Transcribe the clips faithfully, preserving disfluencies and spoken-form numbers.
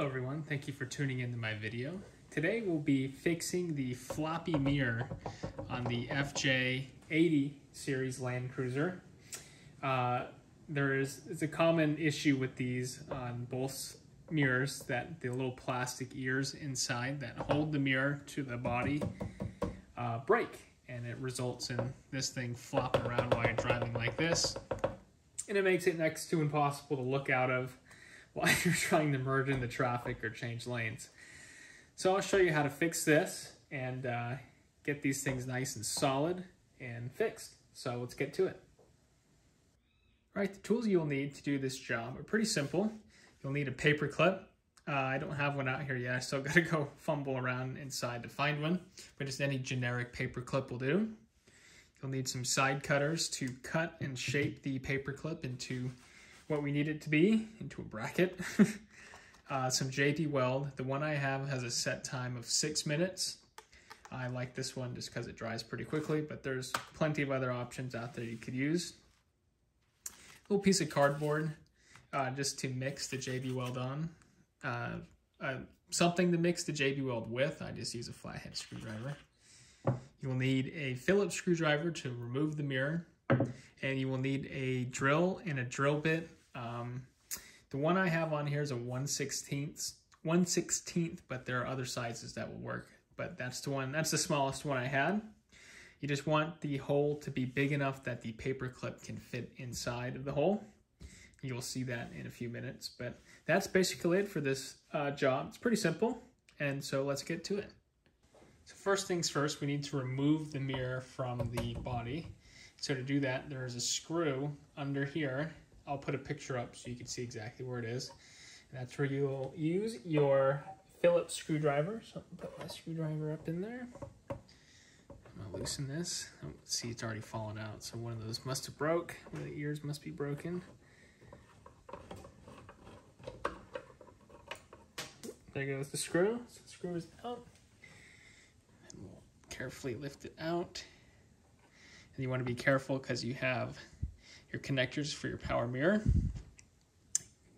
Hello everyone, thank you for tuning into my video. Today we'll be fixing the floppy mirror on the F J eighty series Land Cruiser. Uh, there is it's a common issue with these on both mirrors, that the little plastic ears inside that hold the mirror to the body uh, break, and it results in this thing flopping around while you're driving like this, and it makes it next to impossible to look out of while you're trying to merge into traffic or change lanes. So I'll show you how to fix this and uh, get these things nice and solid and fixed. So let's get to it. All right, the tools you'll need to do this job are pretty simple. You'll need a paper clip. Uh, I don't have one out here yet. I still gotta go fumble around inside to find one, but just any generic paper clip will do. You'll need some side cutters to cut and shape the paper clip into what we need it to be, into a bracket. uh, some J B Weld. The one I have has a set time of six minutes. I like this one just because it dries pretty quickly, but there's plenty of other options out there you could use. A little piece of cardboard uh, just to mix the J B Weld on. Uh, uh, something to mix the J B Weld with. I just use a flathead screwdriver. You will need a Phillips screwdriver to remove the mirror, and you will need a drill and a drill bit. Um, the one I have on here is a one sixteenth, but there are other sizes that will work, but that's the one, that's the smallest one I had. You just want the hole to be big enough that the paper clip can fit inside of the hole. You'll see that in a few minutes, but that's basically it for this uh, job. It's pretty simple, and so let's get to it. So first things first, we need to remove the mirror from the body. So to do that, there's a screw under here. I'll put a picture up so you can see exactly where it is. And that's where you'll use your Phillips screwdriver. So I'll put my screwdriver up in there. I'm gonna loosen this. Oh, see, it's already fallen out. So one of those must have broke. One of the ears must be broken. There goes the screw. So the screw is out. And we'll carefully lift it out. And you want to be careful because you have your connectors for your power mirror. You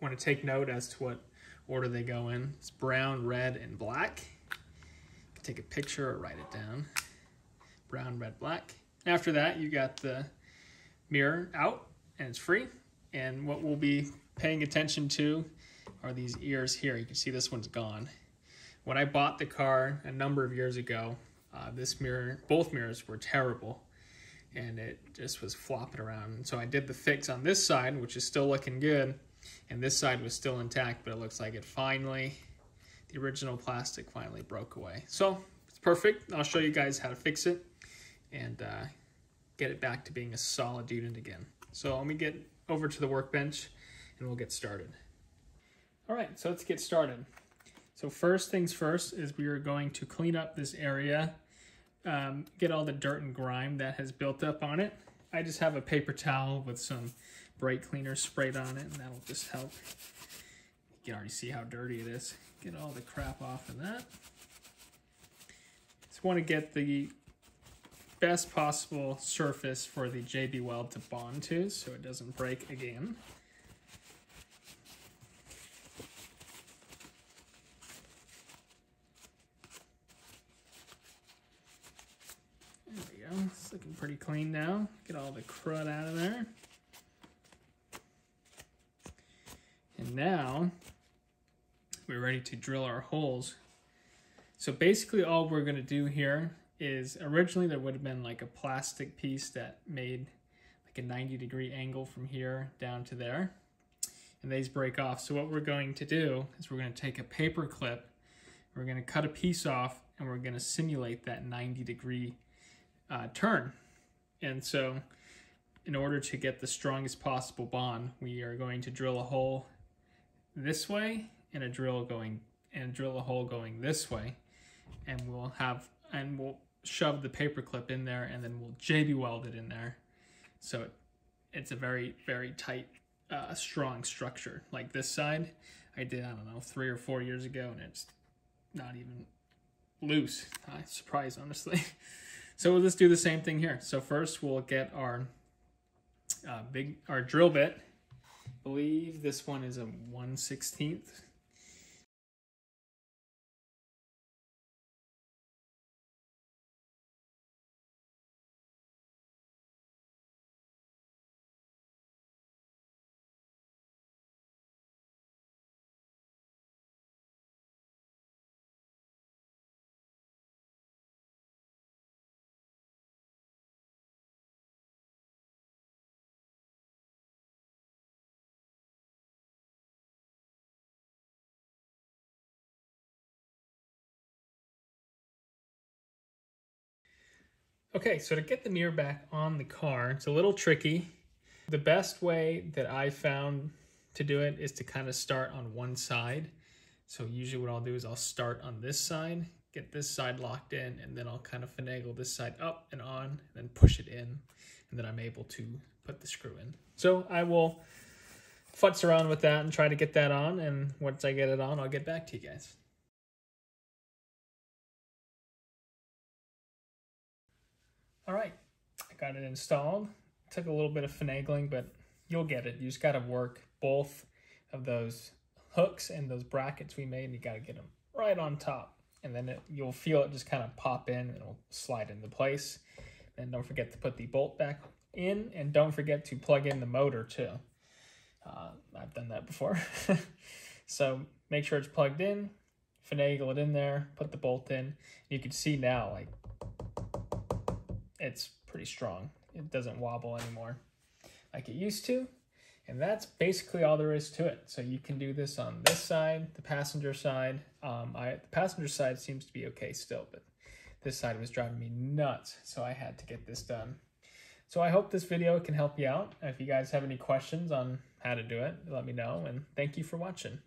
want to take note as to what order they go in. It's brown, red, and black. You can take a picture or write it down. Brown, red, black. And after that, you got the mirror out and it's free. And what we'll be paying attention to are these ears here. You can see this one's gone. When I bought the car a number of years ago, uh, this mirror, both mirrors were terrible, and it just was flopping around. And so I did the fix on this side, which is still looking good, and this side was still intact, but it looks like it finally, the original plastic finally broke away. So it's perfect. I'll show you guys how to fix it and uh, get it back to being a solid unit again. So let me get over to the workbench and we'll get started. All right, so let's get started. So first things first is we are going to clean up this area. Um, get all the dirt and grime that has built up on it. I just have a paper towel with some brake cleaner sprayed on it, and that'll just help. You can already see how dirty it is. Get all the crap off of that. Just want to get the best possible surface for the J B Weld to bond to so it doesn't break again. It's looking pretty clean now. Get all the crud out of there. And now we're ready to drill our holes. So basically all we're going to do here is, originally there would have been like a plastic piece that made like a ninety degree angle from here down to there. And these break off. So what we're going to do is we're going to take a paper clip, we're going to cut a piece off, and we're going to simulate that ninety degree Uh, turn. And so in order to get the strongest possible bond, we are going to drill a hole this way and a drill going and drill a hole going this way, and we'll have and we'll shove the paper clip in there, and then we'll J B weld it in there, so it, it's a very very tight uh, strong structure. Like this side I did, I don't know, three or four years ago, and it's not even loose. I'm surprised, honestly. So we'll just do the same thing here. So first we'll get our uh, big our drill bit. I believe this one is a one sixteenth. Okay, so to get the mirror back on the car, it's a little tricky. The best way that I found to do it is to kind of start on one side. So usually what I'll do is I'll start on this side, get this side locked in, and then I'll kind of finagle this side up and on, and then push it in, and then I'm able to put the screw in. So I will futz around with that and try to get that on, and once I get it on, I'll get back to you guys. All right, I got it installed. It took a little bit of finagling, but you'll get it. You just gotta work both of those hooks and those brackets we made, and you gotta get them right on top. And then it, you'll feel it just kind of pop in and it'll slide into place. And don't forget to put the bolt back in, and don't forget to plug in the motor too. Uh, I've done that before. So make sure it's plugged in, finagle it in there, put the bolt in. You can see now, like, it's pretty strong. It doesn't wobble anymore like it used to. And that's basically all there is to it. So you can do this on this side, the passenger side. Um, I, the passenger side seems to be okay still, but this side was driving me nuts, so I had to get this done. So I hope this video can help you out. If you guys have any questions on how to do it, let me know, and thank you for watching.